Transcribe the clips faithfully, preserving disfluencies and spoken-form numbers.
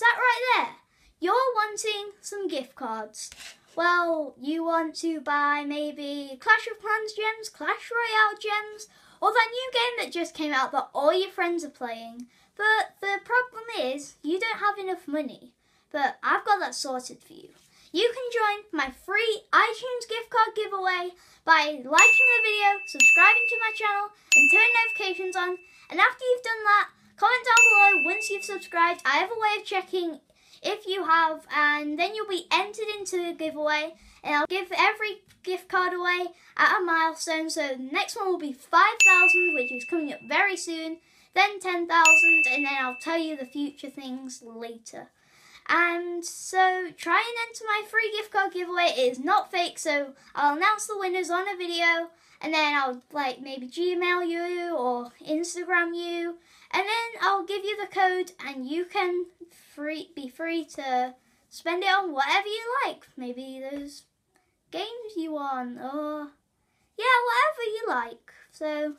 that right there? You're wanting some gift cards. Well, you want to buy maybe Clash of Clans gems, Clash Royale gems, or that new game that just came out that all your friends are playing. But the problem is, you don't have enough money. But I've got that sorted for you. You can join my free iTunes gift card giveaway by liking the video, subscribing to my channel, and turning notifications on. And after you've done that, comment down below once you've subscribed. I have a way of checking if you have, and then you'll be entered into the giveaway, and I'll give every gift card away at a milestone. So the next one will be five thousand, which is coming up very soon, then ten thousand, and then I'll tell you the future things later. And so try and enter my free gift card giveaway. It is not fake, so I'll announce the winners on a video, and then I'll like maybe Gmail you or Instagram you, and then I'll give you the code, and you can free be free to spend it on whatever you like. Maybe those games you want, or yeah, whatever you like. So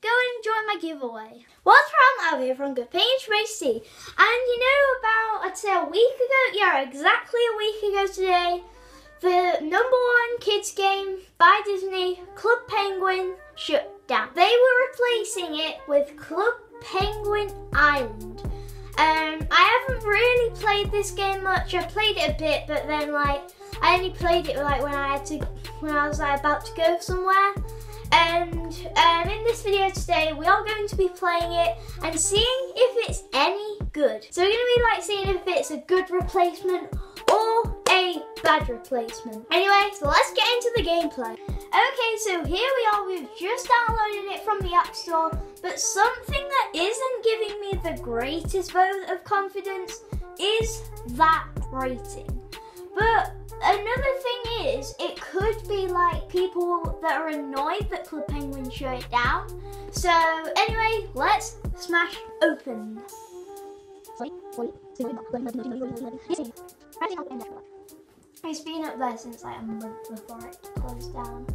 go and join my giveaway. What's wrong, Abby from Gappinger Racing? And you know, about, I'd say a week ago, yeah, exactly a week ago today, the number one kids game by Disney, Club Penguin, shut down. They were replacing it with Club Penguin Island. Um, I haven't really played this game much. I played it a bit, but then like I only played it like when I had to, when I was like about to go somewhere. And um, in this video today, we are going to be playing it and seeing if it's any good. So we're going to be like seeing if it's a good replacement or a bad replacement. Anyway, so let's get into the gameplay. Okay, so here we are. We've just downloaded it from the App Store, but something that isn't giving me the greatest vote of confidence is that rating. But another thing is, it could be like people that are annoyed that Club Penguin shut it down. So anyway, let's smash open. It's been up there since like a month before it closed down.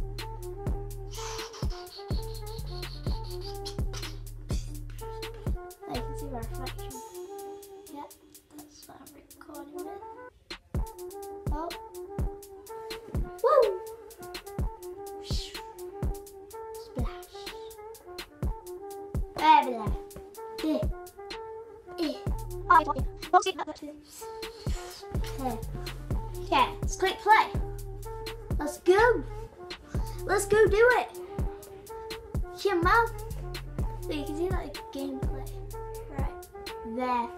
I can see my reflection. Yeah, that's what I'm recording with. Oh. Woo! Splash. There we go. Eh. I don't know. Okay, let's click play. Let's go. Let's go do it. Your mouth. So you can see like gameplay right there.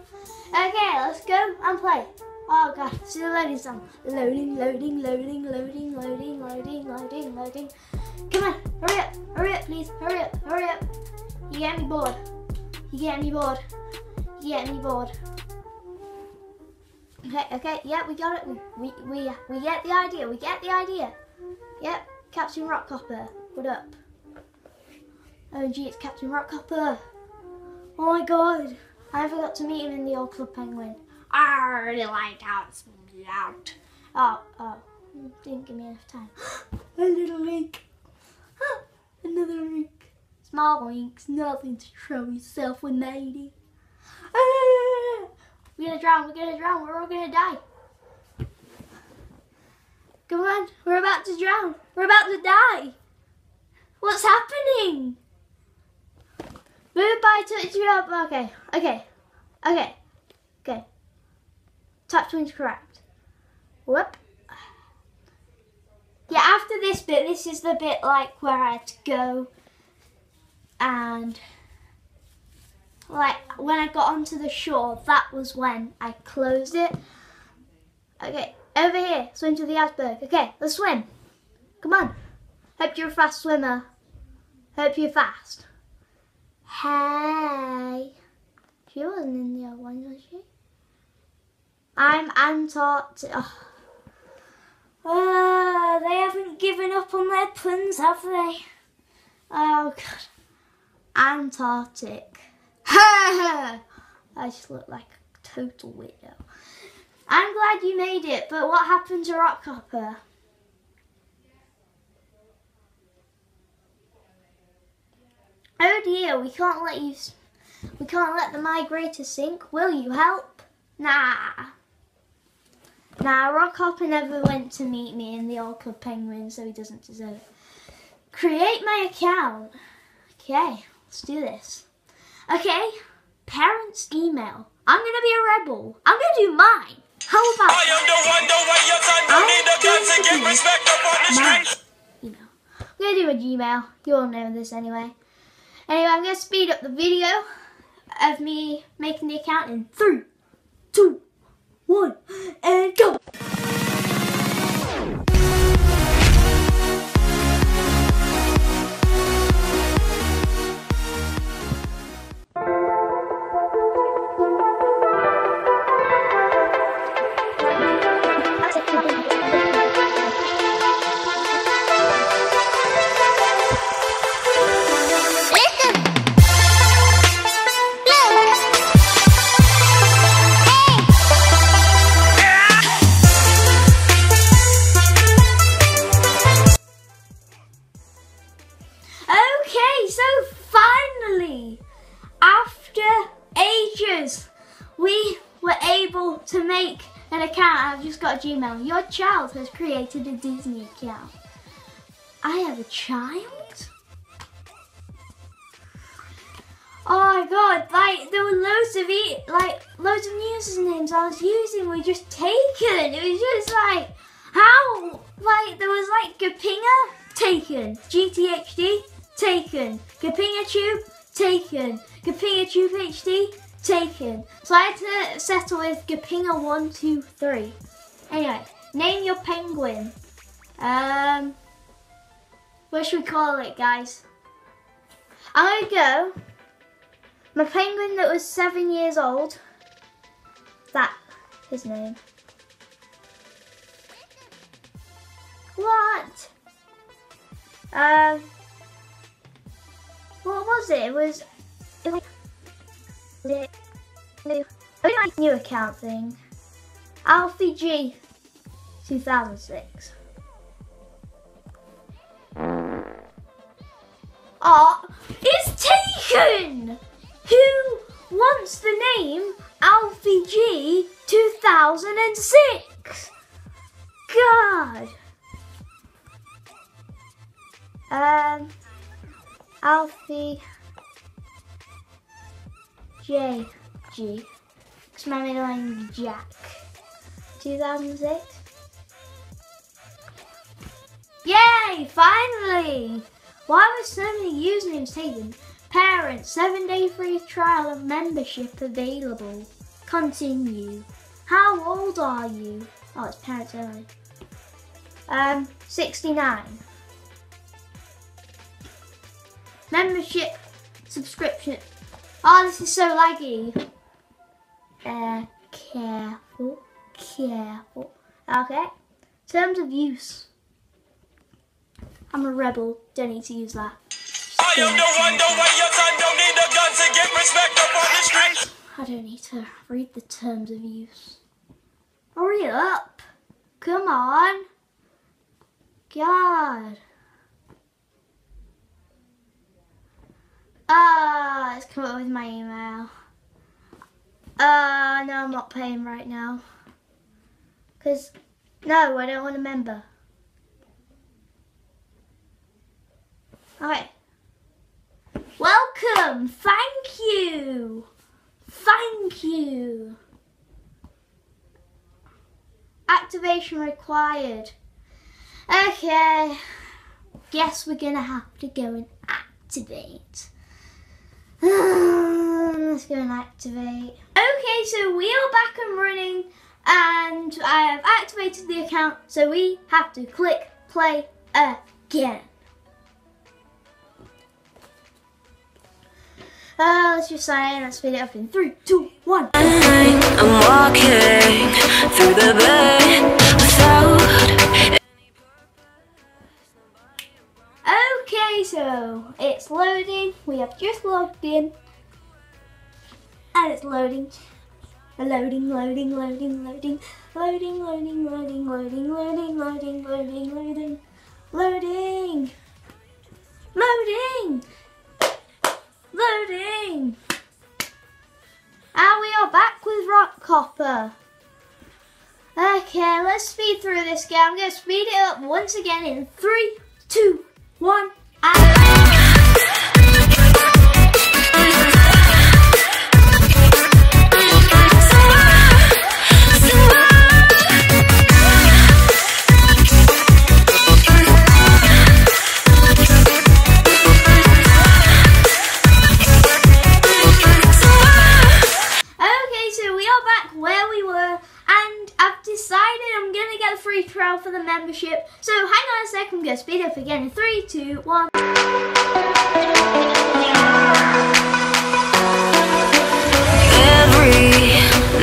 Okay, let's go and play. Oh god, it's the loading song. Loading, loading, loading, loading, loading, loading, loading, loading. Come on, hurry up, hurry up, please, hurry up, hurry up. You get me bored. You get me bored. You get me bored. Okay, okay, yeah, we got it. We we we get the idea. We get the idea. Yep, Captain Rockhopper. What up? Oh gee, it's Captain Rockhopper. Oh my god, I forgot to meet him in the old Club Penguin. I really like how it's loud. Oh, oh, didn't give me enough time. A little wink. Another wink. Small winks, nothing to show yourself with matey. We're gonna drown, we're gonna drown, we're all gonna die. Come on, we're about to drown. We're about to die. What's happening? Move by, touch it up. Okay, okay, okay, okay. Touch one's correct. Whoop. Yeah, after this bit, this is the bit like where I had to go. And like when I got onto the shore, that was when I closed it. Okay, over here, swim to the iceberg. Okay, let's swim. Come on. Hope you're a fast swimmer. Hope you're fast. Hey. She wasn't in the other one, was she? I'm Antarctic. Oh. Oh, they haven't given up on their puns, have they? Oh, God. Antarctic. I just look like a total weirdo. I'm glad you made it, but what happened to Rockhopper? Oh dear, we can't let you. We can't let the migrator sink. Will you help? Nah. Nah, Rockhopper never went to meet me in the old Club Penguin, so he doesn't deserve it. Create my account. Okay, let's do this. Okay, parents' email. I'm gonna be a rebel. I'm gonna do mine. How about I am the one, don't wait your time. You need a gun to get respect up on the street. Email. I'm gonna do a Gmail. You all know this anyway. Anyway, I'm gonna speed up the video of me making the account in three, two, one, and go! We were able to make an account. I've just got a Gmail. Your child has created a Disney account. I have a child? Oh my god, like there were loads of e like loads of usernames I was using were just taken. It was just like how like there was like Gappinger taken. G T H D taken. Gappinger Tube taken. Gappinger Tube H D taken. So I had to settle with Gappinger one two three. Anyway, name your penguin. Um, what should we call it, guys? I'm gonna go. My penguin that was seven years old. That his name. What? Um. What was it? It was. It was New, new, new account thing. Alfie G two thousand six. Oh, it's taken! Who wants the name Alfie G two thousand six? God. Um, Alfie J G, it's my middle name Jack. two thousand six. Yay! Finally. Why were so many usernames taken? Parents, seven day free trial and membership available. Continue. How old are you? Oh, it's parents only. Um, sixty-nine. Membership subscription. Oh, this is so laggy. Uh, careful, careful. Okay. Terms of use. I'm a rebel. Don't need to use that. I am the one, don't wait your time. Don't need a gun to get respect up on the street. I don't need to read the terms of use. Hurry up. Come on. God. Ah, uh, let's come up with my email. Uh, no, I'm not paying right now. Because, no, I don't want a member. Alright. Welcome! Thank you! Thank you! Activation required. Okay. Guess we're going to have to go and activate. Let's go and activate. Okay, so we are back and running and I have activated the account, so we have to click play again. Uh, let's just sign in and speed it up in three, two, one. I'm walking through the bay without... Okay, so it's loading. We have just logged in. And it's loading. Loading, loading, loading, loading. Loading, loading, loading, loading, loading, loading, loading, loading. Loading. Loading. Loading. And we are back with Rock Copper. Okay, let's speed through this game. I'm going to speed it up once again in three, two, one, and... trial for the membership, so hang on a second, I'm going to speed up again in three, two, one. Every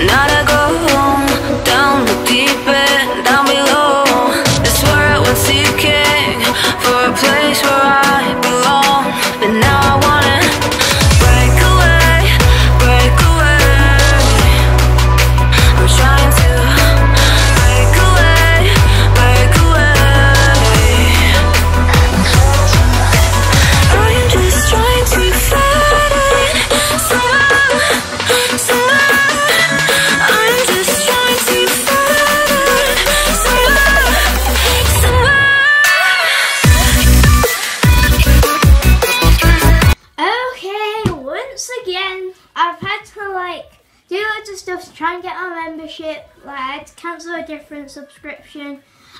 night I go home, down the deep end, down below, I swear I was seeking for a place where I belong, but now I want to break away, break away, I'm trying to stuff to try and get our membership, like I had to cancel a different subscription,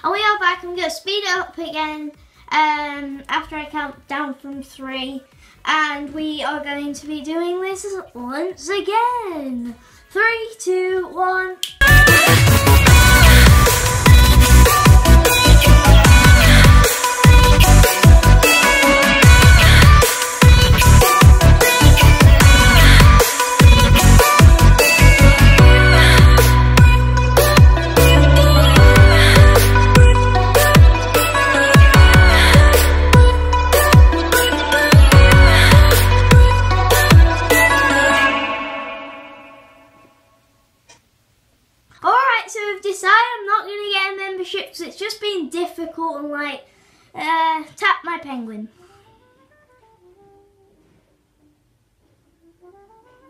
and we are back. I'm going to speed it up again um, after I count down from three, and we are going to be doing this once again. Three, two, one. It's just been difficult and like uh, tap my penguin.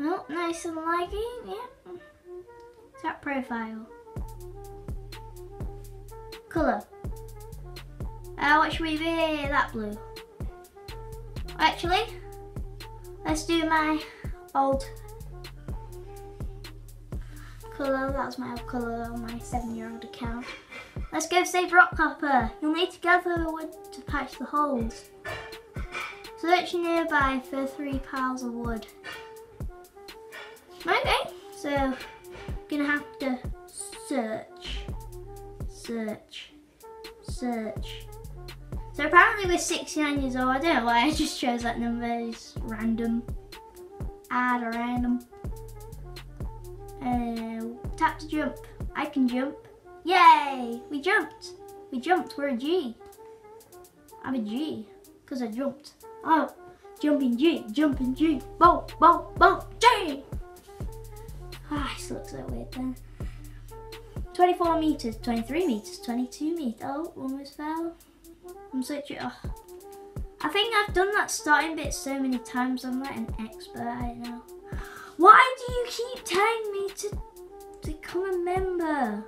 Oh, nice and laggy, yeah. Tap profile. Colour. Uh, what should we be? That blue. Actually, let's do my old colour. That was my old colour on my seven-year-old account. Let's go save Rock Copper. You'll need to gather wood to patch the holes. Search nearby for three piles of wood. Okay, so I'm gonna have to search, search, search. So apparently we're sixty-nine years old. I don't know why I just chose that number. It's random. Add a random. Uh, tap to jump. I can jump. Yay! We jumped! We jumped, we're a G. I'm a G, because I jumped. Oh, jumping G, jumping G. Boom, boom, boom, G! Ah, this looks so weird then. twenty-four meters, twenty-three meters, twenty-two meters. Oh, almost fell. I'm such a... Oh. I think I've done that starting bit so many times, I'm like an expert, I don't know. Why do you keep telling me to become a member?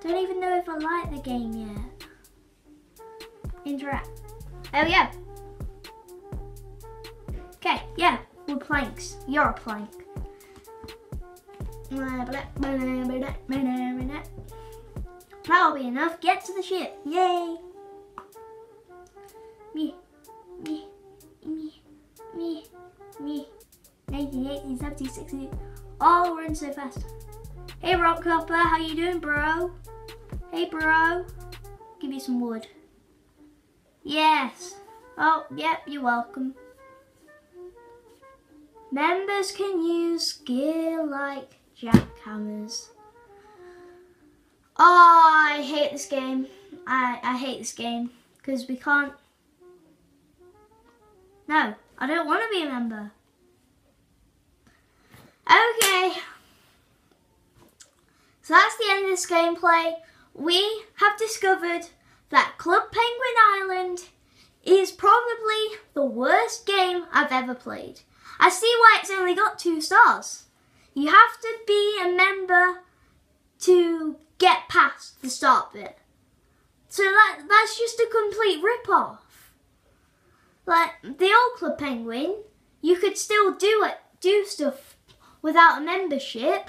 Don't even know if I like the game yet. Interact. Oh yeah. Okay, yeah, we're planks. You're a plank. That'll be enough. Get to the ship. Yay. Me, me, me, me, me. nineteen, eighteen, seventeen, sixteen. Oh, we're in so fast. Hey Rock Copper, how you doing, bro? Hey bro, give me some wood. Yes. Oh, yep, you're welcome. Members can use gear like jackhammers. Oh, I hate this game. I, I hate this game because we can't. No, I don't want to be a member. Okay. So that's the end of this gameplay. We have discovered that Club Penguin Island is probably the worst game I've ever played. I see why it's only got two stars. You have to be a member to get past the start bit. So that that's just a complete rip-off. Like the old Club Penguin, you could still do it, do stuff without a membership,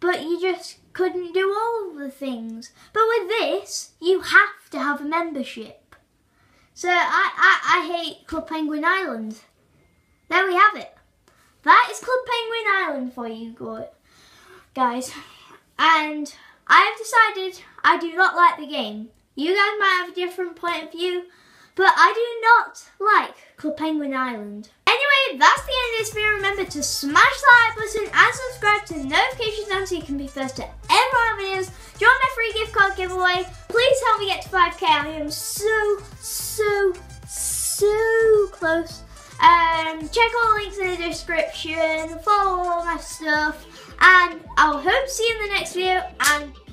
but you just couldn't do all the things. But with this, you have to have a membership. So I, I, I hate Club Penguin Island. There we have it. That is Club Penguin Island for you guys. And I have decided I do not like the game. You guys might have a different point of view, but I do not like Club Penguin Island. Anyway, that's the end of this video. Remember to smash the like button and subscribe to the notifications on so you can be first to every one of my videos. Join my free gift card giveaway. Please help me get to five K. I am so, so, so close. Um, check all the links in the description, follow all my stuff, and I'll hope to see you in the next video, and